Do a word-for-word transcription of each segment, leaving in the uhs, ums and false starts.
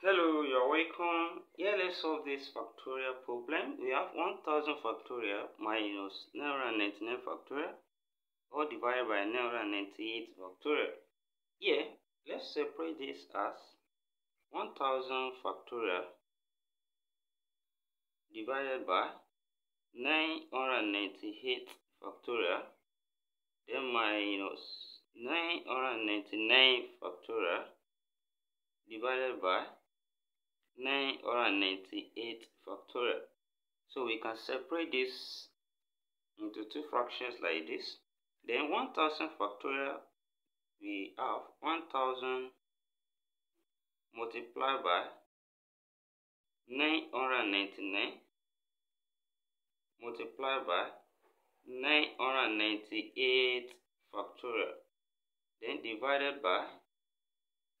Hello, you're welcome. Yeah, let's solve this factorial problem. We have one thousand factorial minus nine hundred ninety-nine factorial all divided by nine hundred ninety-eight factorial. Yeah, let's separate this as one thousand factorial divided by nine hundred ninety-eight factorial, then minus nine hundred ninety-nine factorial divided by nine hundred ninety-eight factorial. So we can separate this into two fractions like this. Then one thousand factorial, we have one thousand multiplied by nine hundred ninety-nine multiplied by nine hundred ninety-eight factorial, then divided by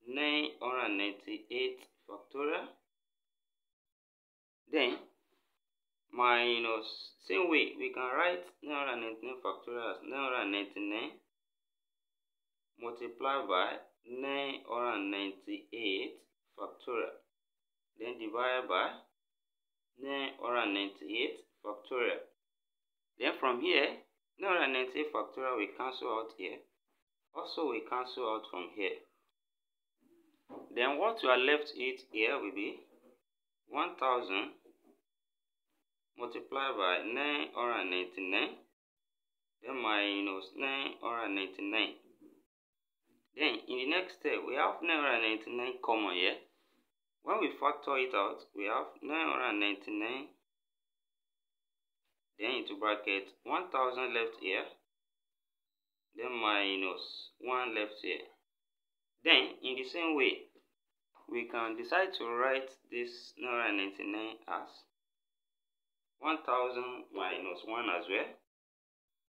nine hundred ninety-eight factorial, then minus. Same way we can write nine hundred ninety-nine factorial as nine hundred ninety-nine multiplied by nine hundred ninety-eight factorial, then divided by nine hundred ninety-eight factorial. Then from here, nine hundred ninety-eight factorial we cancel out here, also we cancel out from here. Then what we are left with here will be one thousand multiplied by nine hundred ninety-nine, then minus nine hundred ninety-nine. Then in the next step we have nine hundred ninety-nine common here. When we factor it out, we have nine hundred ninety-nine, then into bracket one thousand left here, then minus one left here. Then in the same way we can decide to write this nine hundred ninety-nine as one thousand minus one as well.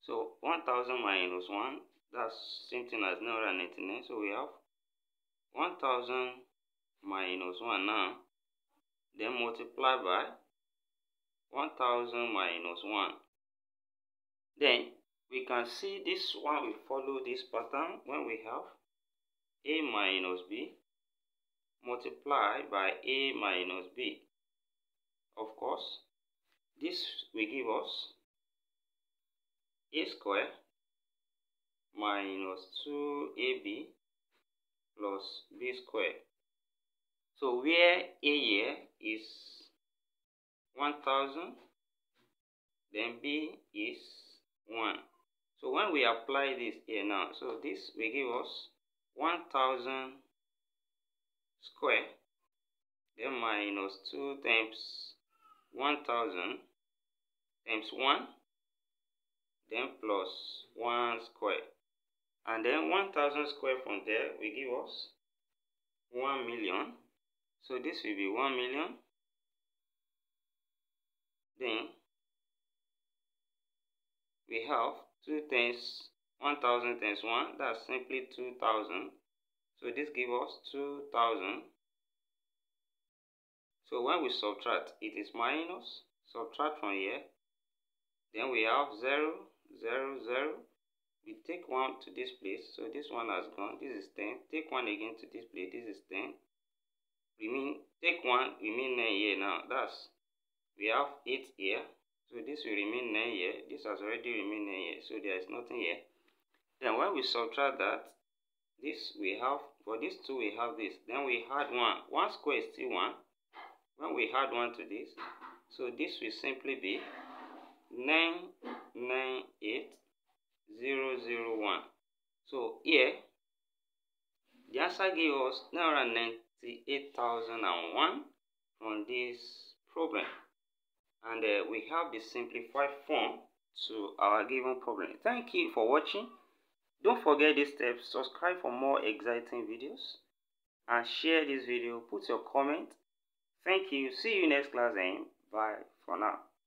So one thousand minus one, that's same thing as nine hundred ninety-nine. So we have one thousand minus one now, then multiply by one thousand minus one. Then we can see this one will follow this pattern when we have a minus b multiplied by a minus b. Of course, this will give us a square minus two a b plus b square. So where a here is one thousand, then b is one. So when we apply this here now, so this will give us one thousand square, then minus two times one thousand times one, then plus one square. And then one thousand square from there will give us one million. So this will be one million. Then we have two times one thousand times one, that's simply two thousand. So this gives us two thousand. So when we subtract, it is minus, subtract from here, then we have zero, zero, zero. We take one to this place, so this one has gone, this is ten. Take one again to this place, this is ten. We mean, take one, we mean nine here now, that's, we have eight here. So this will remain nine here, this has already remained nine here, so there is nothing here. Then when we subtract that, this we have, for this two we have this, then we add one, one square is still one. When we add one to this, so this will simply be nine hundred ninety-eight thousand one. So here, the answer gives us nine hundred ninety-eight thousand one from this problem. And uh, we have the simplified form to our given problem. Thank you for watching. Don't forget this step. Subscribe for more exciting videos and share this video. Put your comment. Thank you. See you next class and bye for now.